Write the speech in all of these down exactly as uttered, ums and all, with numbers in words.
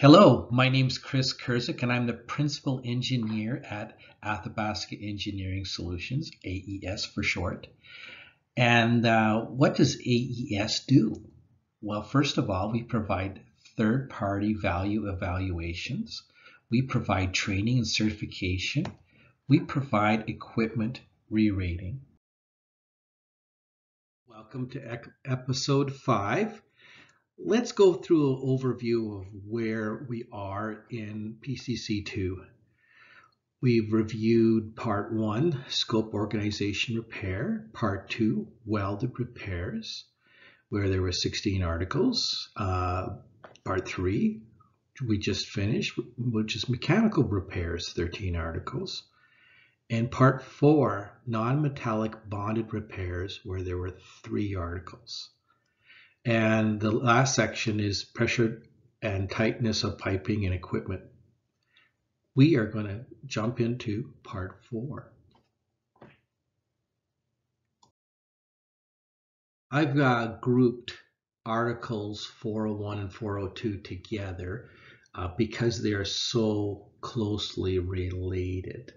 Hello, my name is Chris Kurzik, and I'm the Principal Engineer at Athabasca Engineering Solutions, A E S for short. And uh, what does A E S do? Well, first of all, we provide third-party value evaluations. We provide training and certification. We provide equipment re-rating. Welcome to episode five. Let's go through an overview of where we are in P C C two. We've reviewed part one, scope organization repair, part two, welded repairs, where there were sixteen articles. Uh, part three, we just finished, which is mechanical repairs, thirteen articles. And part four, non-metallic bonded repairs, where there were three articles. And the last section is pressure and tightness of piping and equipment. We are going to jump into part four. I've uh, grouped articles four oh one and four oh two together uh, because they are so closely related.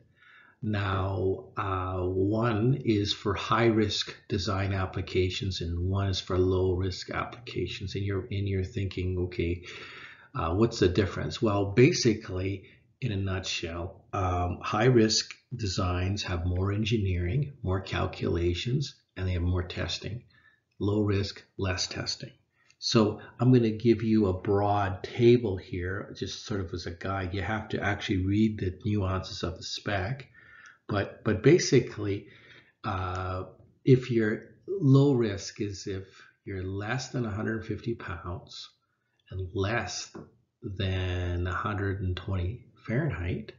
Now, uh, one is for high-risk design applications, and one is for low-risk applications. And you're, and you're thinking, okay, uh, what's the difference? Well, basically, in a nutshell, um, high-risk designs have more engineering, more calculations, and they have more testing. Low-risk, less testing. So I'm going to give you a broad table here, just sort of as a guide. You have to actually read the nuances of the spec. But, but basically, uh, if you're low risk is if you're less than one hundred fifty pounds and less than one hundred twenty Fahrenheit,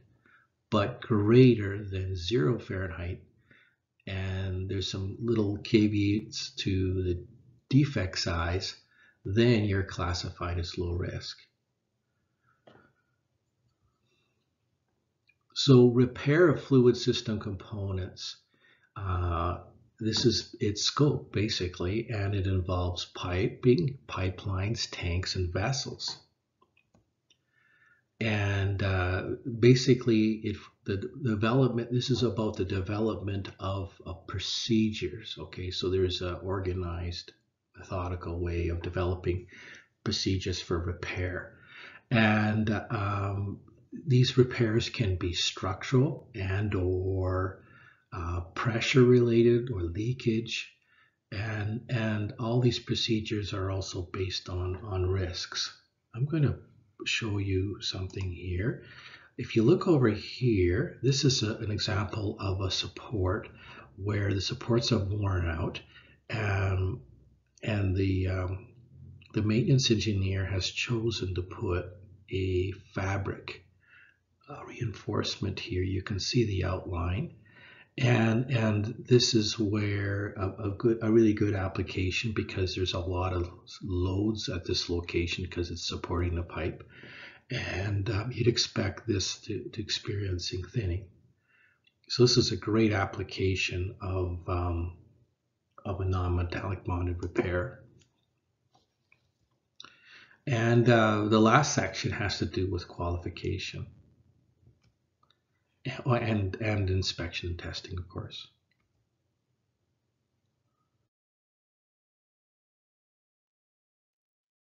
but greater than zero Fahrenheit. And there's some little caveats to the defect size, then you're classified as low risk. So repair of fluid system components, uh, this is its scope basically, and it involves piping, pipelines, tanks, and vessels. And uh, basically, it, the development, this is about the development of, of procedures, okay? So there's an organized, methodical way of developing procedures for repair. And um, these repairs can be structural and or uh, pressure related or leakage, and and all these procedures are also based on on risks. I'm going to show you something here. If you look over here, this is a, an example of a support where the supports are worn out, and and the um, the maintenance engineer has chosen to put a fabric Uh, reinforcement here. You can see the outline, and and this is where a, a good a really good application, because there's a lot of loads at this location because it's supporting the pipe, and um, you'd expect this to, to experiencing thinning. So this is a great application of um, of a non-metallic bonded repair. And uh, the last section has to do with qualification and and inspection and testing, of course.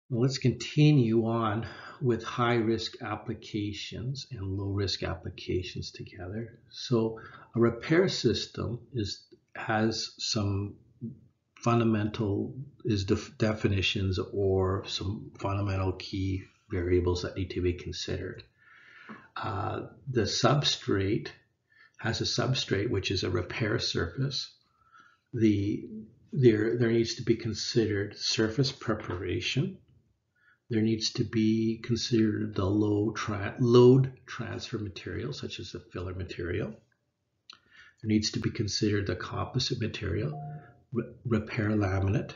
Well, let's continue on with high-risk applications and low-risk applications together. So a repair system is has some fundamental is def definitions or some fundamental key variables that need to be considered. Uh, the substrate has a substrate, which is a repair surface. The, there, there needs to be considered surface preparation. There needs to be considered the low tra load transfer material, such as the filler material. There needs to be considered the composite material, re repair laminate,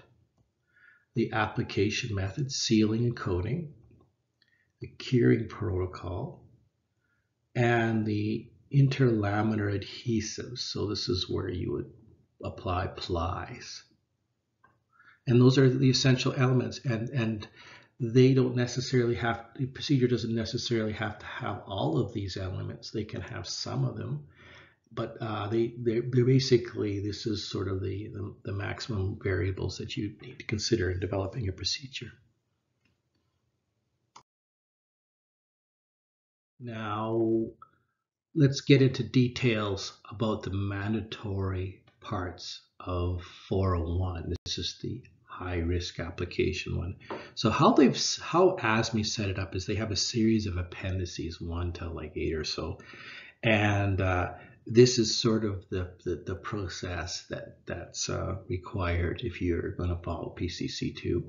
the application method, sealing and coating, the curing protocol, and the interlaminar adhesives. So this is where you would apply plies. And those are the essential elements. And, and they don't necessarily have, the procedure doesn't necessarily have to have all of these elements. They can have some of them, but uh, they, they're, they're basically, this is sort of the, the, the maximum variables that you need to consider in developing a procedure. Now, let's get into details about the mandatory parts of four oh one. This is the high risk application one. So how they've, how A S M E set it up is they have a series of appendices, one to like eight or so. And uh, this is sort of the, the, the process that, that's uh, required if you're gonna follow P C C two.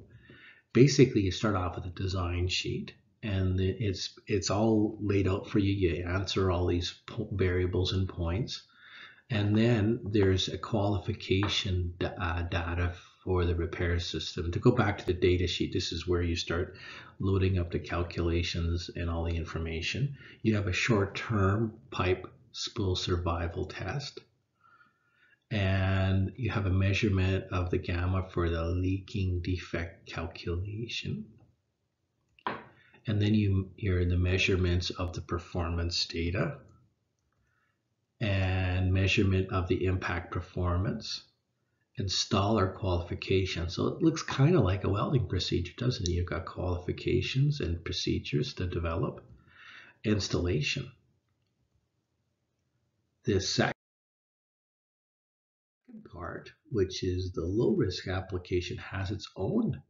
Basically, you start off with a design sheet, and it's, it's all laid out for you. You answer all these variables and points. And then there's a qualification uh, data for the repair system. To go back to the data sheet, this is where you start loading up the calculations and all the information. You have a short-term pipe spool survival test. And you have a measurement of the gamma for the leaking defect calculation. And then you, you're in the measurements of the performance data and measurement of the impact performance, installer qualification. So it looks kind of like a welding procedure, doesn't it? You've got qualifications and procedures to develop. Installation. The second part, which is the low-risk application, has its own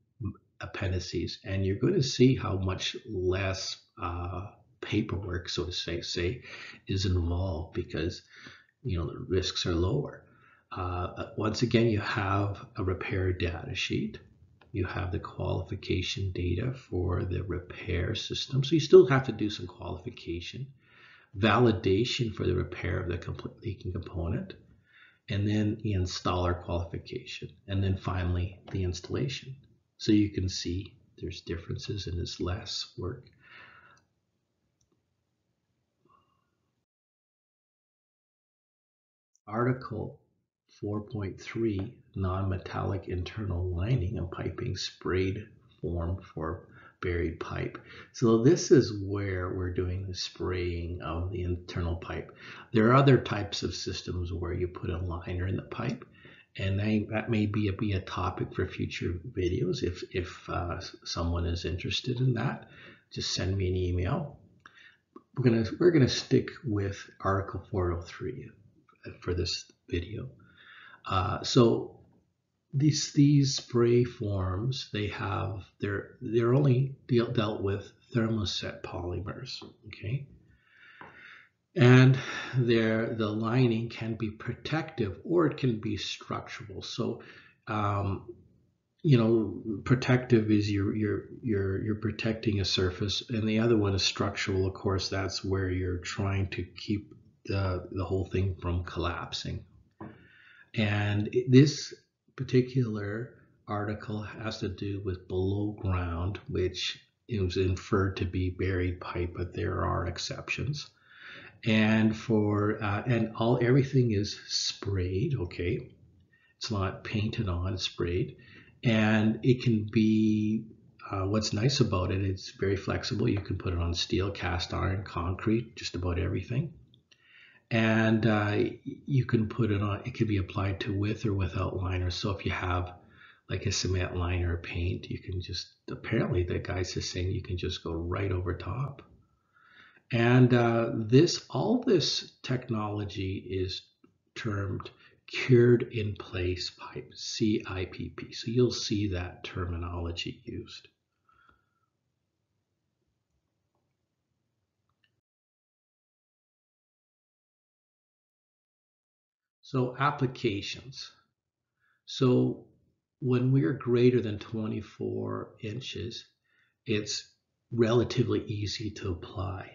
appendices, and you're going to see how much less uh, paperwork, so to say, say, is involved because, you know, the risks are lower. Uh, once again, you have a repair data sheet. You have the qualification data for the repair system, so you still have to do some qualification, validation for the repair of the complete leaking component, and then the installer qualification, and then finally the installation. So you can see there's differences and it's less work. Article four point three, non-metallic internal lining and piping sprayed form for buried pipe. So this is where we're doing the spraying of the internal pipe. There are other types of systems where you put a liner in the pipe, and they, that may be a, be a topic for future videos. If, if uh, someone is interested in that, just send me an email. We're gonna, we're gonna stick with Article four oh three for this video. Uh, so these, these spray forms, they have, they're, they're only deal, dealt with thermoset polymers, okay? And there, the lining can be protective or it can be structural. So, um, you know, protective is you're you're you're you're protecting a surface, and the other one is structural. Of course, that's where you're trying to keep the the whole thing from collapsing. And this particular article has to do with below ground, which is inferred to be buried pipe, but there are exceptions. And for uh, and all everything is sprayed, okay? It's not painted on, sprayed, and it can be uh, what's nice about it, it's very flexible. You can put it on steel, cast iron, concrete, just about everything. And uh, you can put it on, it can be applied to with or without liner. So if you have like a cement liner paint, you can just, apparently the guy's just saying you can just go right over top. And uh, this, all this technology is termed cured in place pipe, C I P P. So you'll see that terminology used. So applications. So when we're greater than twenty-four inches, it's relatively easy to apply.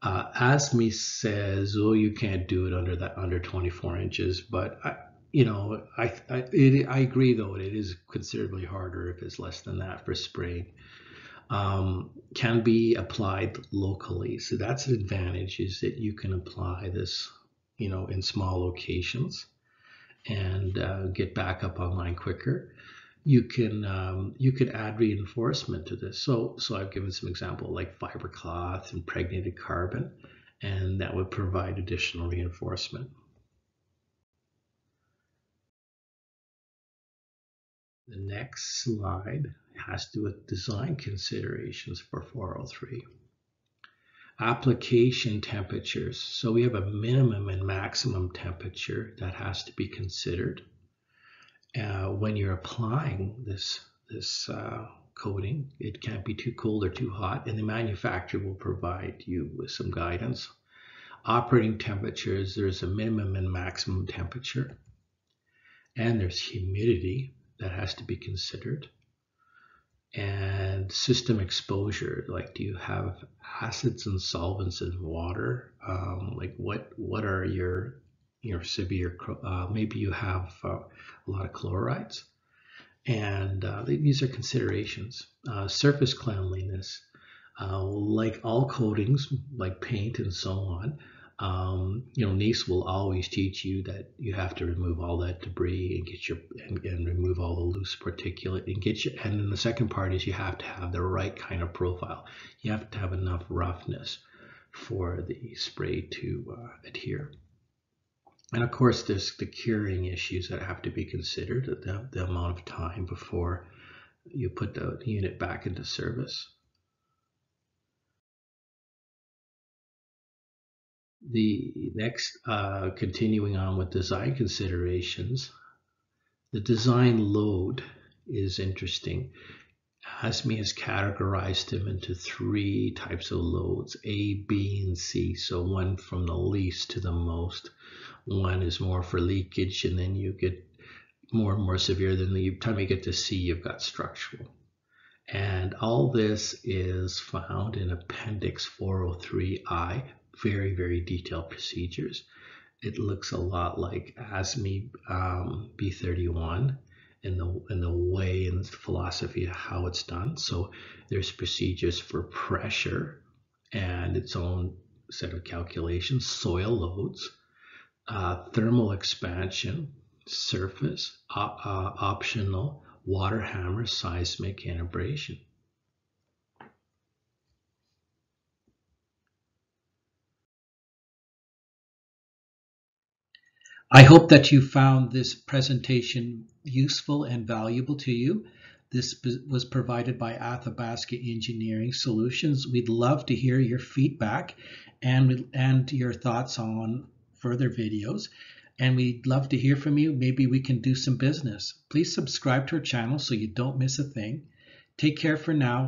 Uh, A S M E says, oh, you can't do it under that, under twenty-four inches, but I, you know, I I, it, I agree though, it is considerably harder if it's less than that for spraying. Um, can be applied locally, so that's an advantage, is that you can apply this, you know, in small locations and uh, get back up online quicker. you can um, you can add reinforcement to this. So so I've given some example like fiber cloth, impregnated carbon, and that would provide additional reinforcement. The next slide has to do with design considerations for four oh three. Application temperatures. So we have a minimum and maximum temperature that has to be considered uh, when you're applying this, this uh, coating. It can't be too cold or too hot, and the manufacturer will provide you with some guidance. Operating temperatures, there's a minimum and maximum temperature, and there's humidity that has to be considered, and system exposure, like do you have acids and solvents in water, um, like what what are your your severe, uh, maybe you have uh, a lot of chlorides, and uh, these are considerations. Uh, surface cleanliness, uh, like all coatings, like paint and so on, Um, you know, NACE will always teach you that you have to remove all that debris and get your and, and remove all the loose particulate and get your. And then the second part is you have to have the right kind of profile. You have to have enough roughness for the spray to uh, adhere. And of course, there's the curing issues that have to be considered, the, the amount of time before you put the unit back into service. The next, uh, continuing on with design considerations, the design load is interesting. A S M E has categorized them into three types of loads, A, B, and C. So one from the least to the most. One is more for leakage, and then you get more and more severe. Then the time you get to C, you've got structural. And all this is found in Appendix four oh three I. Very, very detailed procedures. It looks a lot like A S M E um, B thirty-one in the, in the way and the philosophy of how it's done. So there's procedures for pressure and its own set of calculations, soil loads, uh, thermal expansion, surface, op uh, optional, water hammer, seismic, and abrasion. I hope that you found this presentation useful and valuable to you. This was provided by Athabasca Engineering Solutions. We'd love to hear your feedback and, and your thoughts on further videos. And we'd love to hear from you. Maybe we can do some business. Please subscribe to our channel so you don't miss a thing. Take care for now.